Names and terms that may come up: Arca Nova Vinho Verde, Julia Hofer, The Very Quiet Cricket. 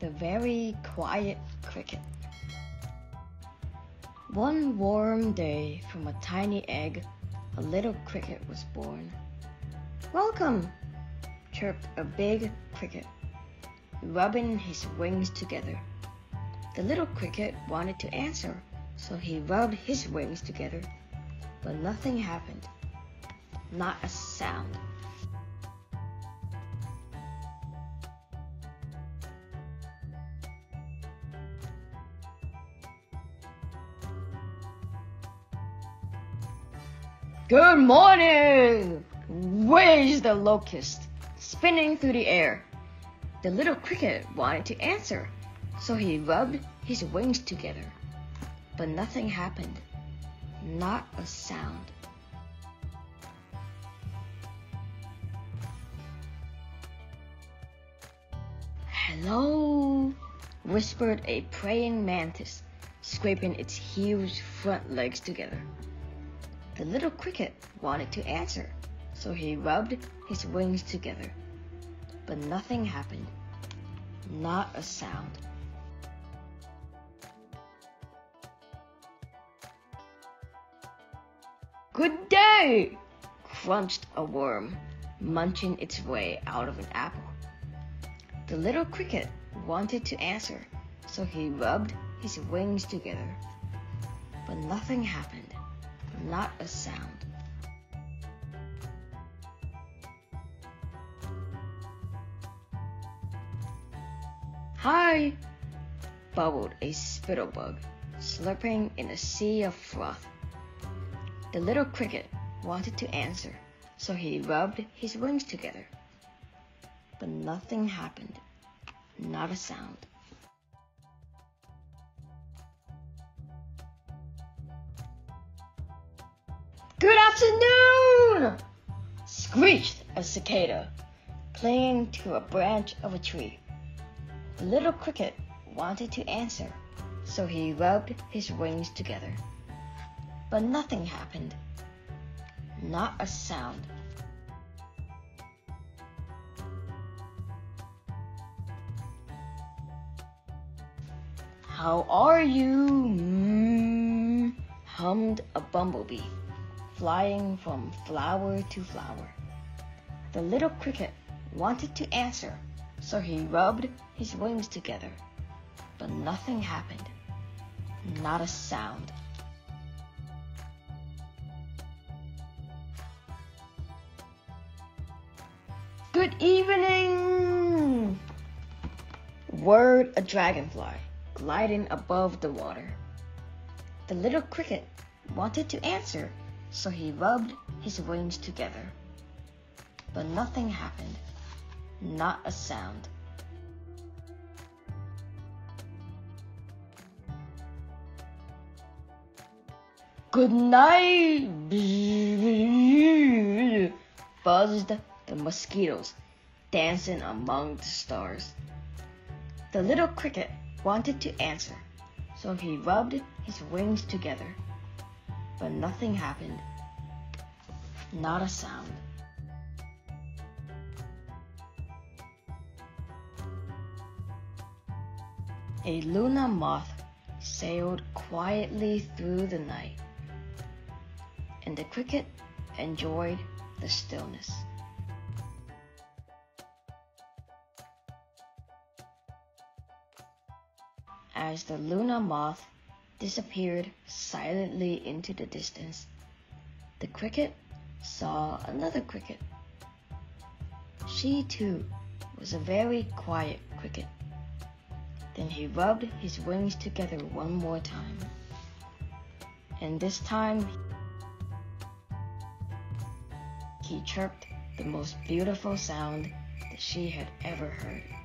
The Very Quiet Cricket. One warm day, from a tiny egg, a little cricket was born. "Welcome!" chirped a big cricket, rubbing his wings together. The little cricket wanted to answer, so he rubbed his wings together, but nothing happened. Not a sound. "Good morning!" whizzed the locust, spinning through the air. The little cricket wanted to answer, so he rubbed his wings together. But nothing happened. Not a sound. "Hello," whispered a praying mantis, scraping its huge front legs together. The little cricket wanted to answer, so he rubbed his wings together. But nothing happened. Not a sound. "Good day!" crunched a worm, munching its way out of an apple. The little cricket wanted to answer, so he rubbed his wings together. But nothing happened. Not a sound. "Hi!" bubbled a spittlebug, slurping in a sea of froth. The little cricket wanted to answer, so he rubbed his wings together. But nothing happened. Not a sound. "Good afternoon!" screeched a cicada, clinging to a branch of a tree. The little cricket wanted to answer, so he rubbed his wings together. But nothing happened. Not a sound. "How are you?" hummed a bumblebee, flying from flower to flower. The little cricket wanted to answer, so he rubbed his wings together. But nothing happened. Not a sound. "Good evening!" whirred a dragonfly, gliding above the water. The little cricket wanted to answer, so he rubbed his wings together. But nothing happened. Not a sound. "Good night!" buzzed the mosquitoes, dancing among the stars. The little cricket wanted to answer, so he rubbed his wings together. But nothing happened. Not a sound. A Luna moth sailed quietly through the night, and the cricket enjoyed the stillness. As the Luna moth disappeared silently into the distance, the cricket saw another cricket. She too was a very quiet cricket. Then he rubbed his wings together one more time. And this time, he chirped the most beautiful sound that she had ever heard.